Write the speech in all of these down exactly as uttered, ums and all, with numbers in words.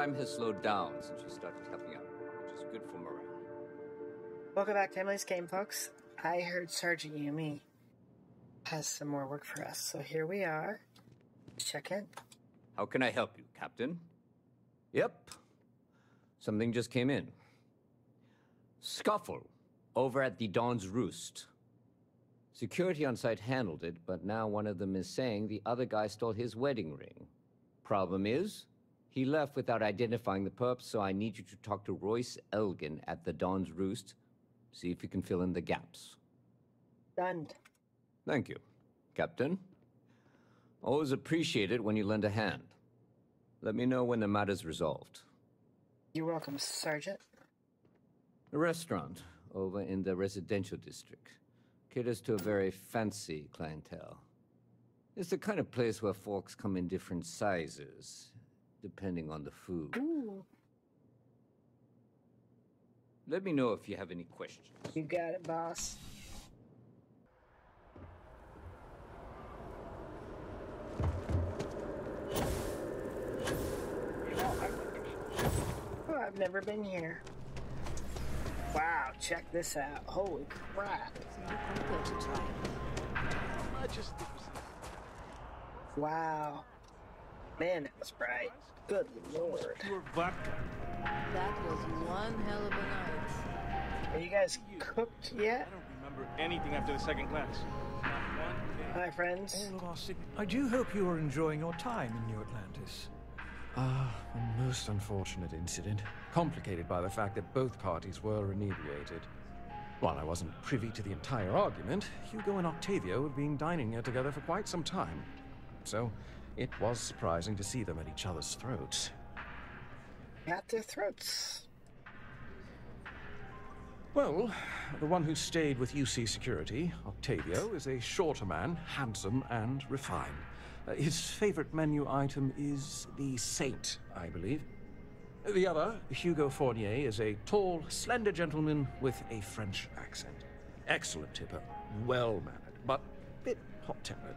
crime has slowed down since you started helping out, which is good for morale. Welcome back to Emily's Game, folks. I heard Sergeant Yumi has some more work for us, so here we are. Let's check in. How can I help you, Captain? Yep. Something just came in. Scuffle over at the Dawn's Roost. Security on site handled it, but now one of them is saying the other guy stole his wedding ring. Problem is, he left without identifying the perp, so I need you to talk to Royce Elgin at the Dawn's Roost. See if you can fill in the gaps. Done. Thank you, Captain. Always appreciate it when you lend a hand. Let me know when the matter's resolved. You're welcome, Sergeant. The restaurant over in the residential district caters to a very fancy clientele. It's the kind of place where forks come in different sizes, depending on the food. Ooh. Let me know if you have any questions. You got it, boss. Oh, I've never been here. Wow, check this out. Holy crap. Wow. Man, it was bright. Good lord. That was one hell of a night. Are you guys cooked yet? I don't remember anything after the second class. Hi, friends. I do hope you are enjoying your time in New Atlantis. Ah, a most unfortunate incident, complicated by the fact that both parties were inebriated. While I wasn't privy to the entire argument, Hugo and Octavio have been dining here together for quite some time. So, it was surprising to see them at each other's throats. At their throats. Well, the one who stayed with U C security, Octavio, is a shorter man, handsome and refined. Uh, his favorite menu item is the Saint, I believe. The other, Hugo Fournier, is a tall, slender gentleman with a French accent. Excellent tipper, well-mannered, but a bit hot-tempered.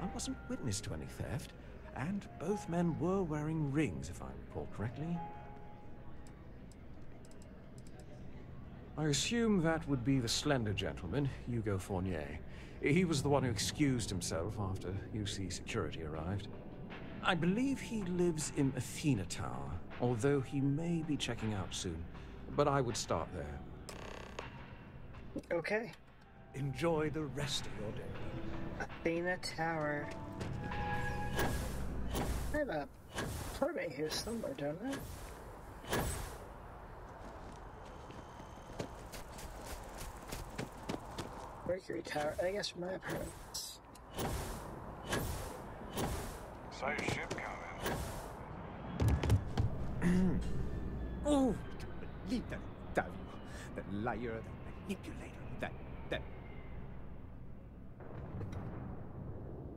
I wasn't witness to any theft, and both men were wearing rings, if I recall correctly. I assume that would be the slender gentleman, Hugo Fournier. He was the one who excused himself after U C security arrived. I believe he lives in Athena Tower, although he may be checking out soon. But I would start there. Okay. Enjoy the rest of your day. Athena Tower. I have a permit here somewhere, don't I? Mercury Tower, I guess from my apartments. Saw your ship coming. Oh, I believe that devil, that liar, that manipulator, that, that...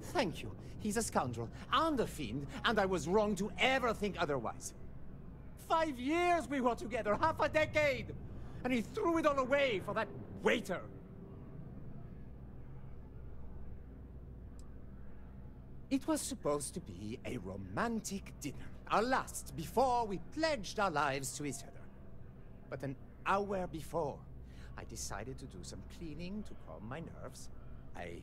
Thank you. He's a scoundrel, and a fiend, and I was wrong to ever think otherwise. Five years we were together, half a decade! And he threw it all away for that waiter! It was supposed to be a romantic dinner, our last, before we pledged our lives to each other. But an hour before, I decided to do some cleaning to calm my nerves. I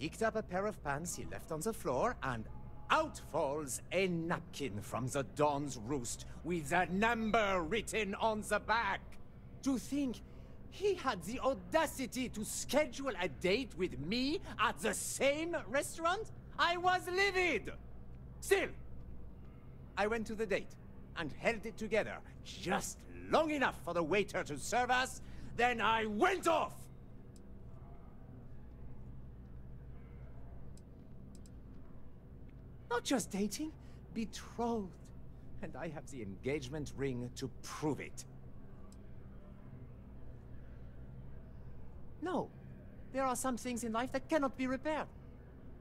picked up a pair of pants he left on the floor, and out falls a napkin from the Dawn's Roost with a number written on the back. To think he had the audacity to schedule a date with me at the same restaurant? I was livid! Still, I went to the date and held it together just long enough for the waiter to serve us, then I went off! Not just dating, betrothed. And I have the engagement ring to prove it. No, there are some things in life that cannot be repaired.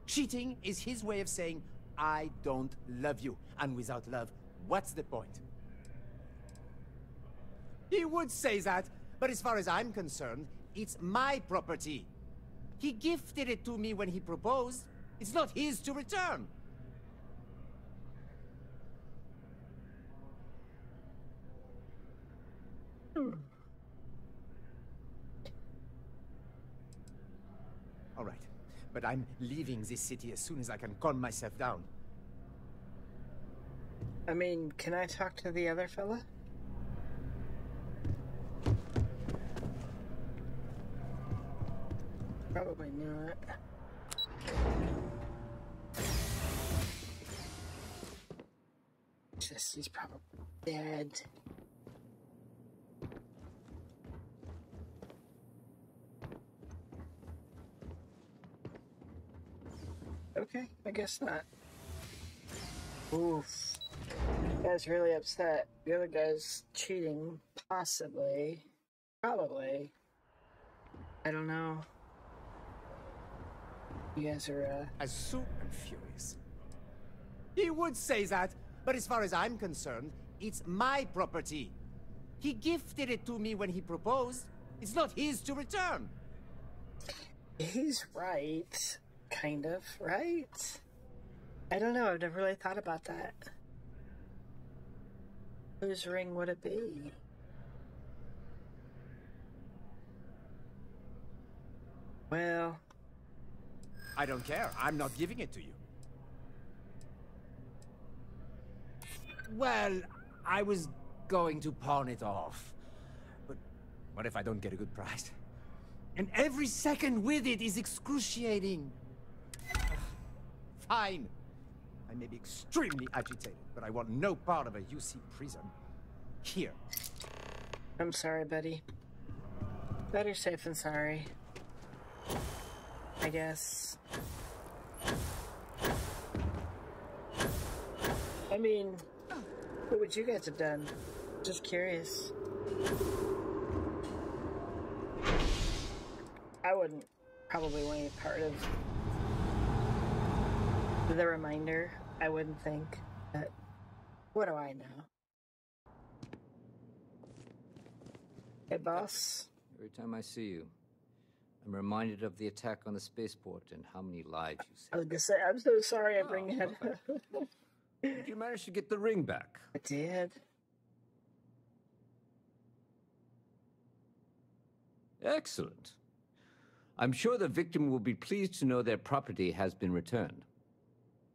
Cheating is his way of saying, I don't love you, and without love, what's the point? He would say that, but as far as I'm concerned, it's my property. He gifted it to me when he proposed, It's not his to return. All right, but I'm leaving this city as soon as I can calm myself down. I mean, can I talk to the other fella? Probably not. Just, he's probably dead. Okay, I guess not. Oof. Guy's really upset. The other guy's cheating. Possibly. Probably. I don't know. You guys are, uh... As soon and furious. He would say that, but as far as I'm concerned, it's my property. He gifted it to me when he proposed. It's not his to return. He's right. Kind of, right? I don't know, I've never really thought about that. Whose ring would it be? Well... I don't care. I'm not giving it to you. Well, I was going to pawn it off. But what if I don't get a good price? And every second with it is excruciating. Fine. I may be extremely agitated, but I want no part of a U C prison. Here. I'm sorry, buddy. Better safe than sorry. I guess. I mean, what would you guys have done? Just curious. I wouldn't probably want any part of the reminder. I wouldn't think. But what do I know? Hey, boss. Every time I see you, I'm reminded of the attack on the spaceport and how many lives you saved. I was gonna say, I'm so sorry I oh, bring that up. Did you manage to get the ring back? I did. Excellent. I'm sure the victim will be pleased to know their property has been returned.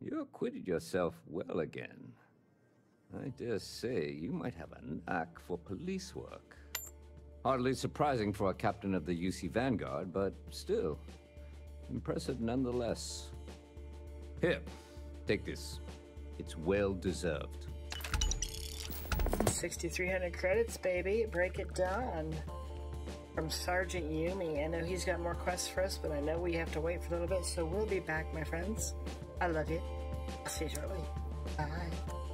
You acquitted yourself well again. I dare say you might have a knack for police work. Hardly surprising for a captain of the U C Vanguard, but still, impressive nonetheless. Here, take this. It's well deserved. sixty-three hundred credits, baby. Break it down. From Sergeant Yumi. I know he's got more quests for us, but I know we have to wait for a little bit, so we'll be back, my friends. I love you. I'll see you shortly. Bye.